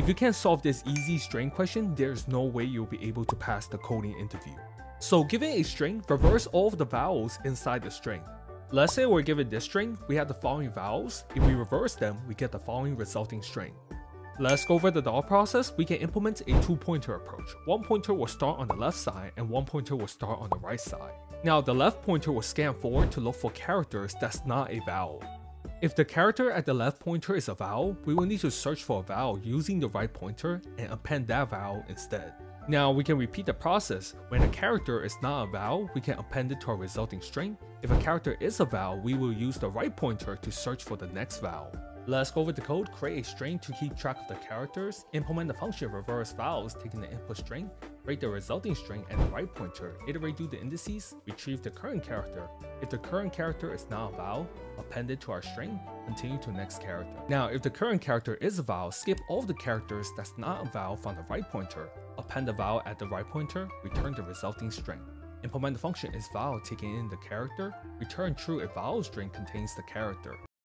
If you can't solve this easy string question, there's no way you'll be able to pass the coding interview. So given a string, reverse all of the vowels inside the string. Let's say we're given this string, we have the following vowels. If we reverse them, we get the following resulting string. Let's go over the dot process. We can implement a two-pointer approach. One pointer will start on the left side and one pointer will start on the right side. Now the left pointer will scan forward to look for characters that's not a vowel. If the character at the left pointer is a vowel, we will need to search for a vowel using the right pointer and append that vowel instead. Now we can repeat the process. When a character is not a vowel, we can append it to our resulting string. If a character is a vowel, we will use the right pointer to search for the next vowel. Let's go over the code, create a string to keep track of the characters, implement the function reverse vowels taking the input string, rate the resulting string and the right pointer, iterate through the indices, retrieve the current character. If the current character is not a vowel, append it to our string, continue to next character. Now if the current character is a vowel, skip all the characters that's not a vowel from the right pointer, append the vowel at the right pointer, return the resulting string. Implement the function isVowel taking in the character, return true if vowel string contains the character.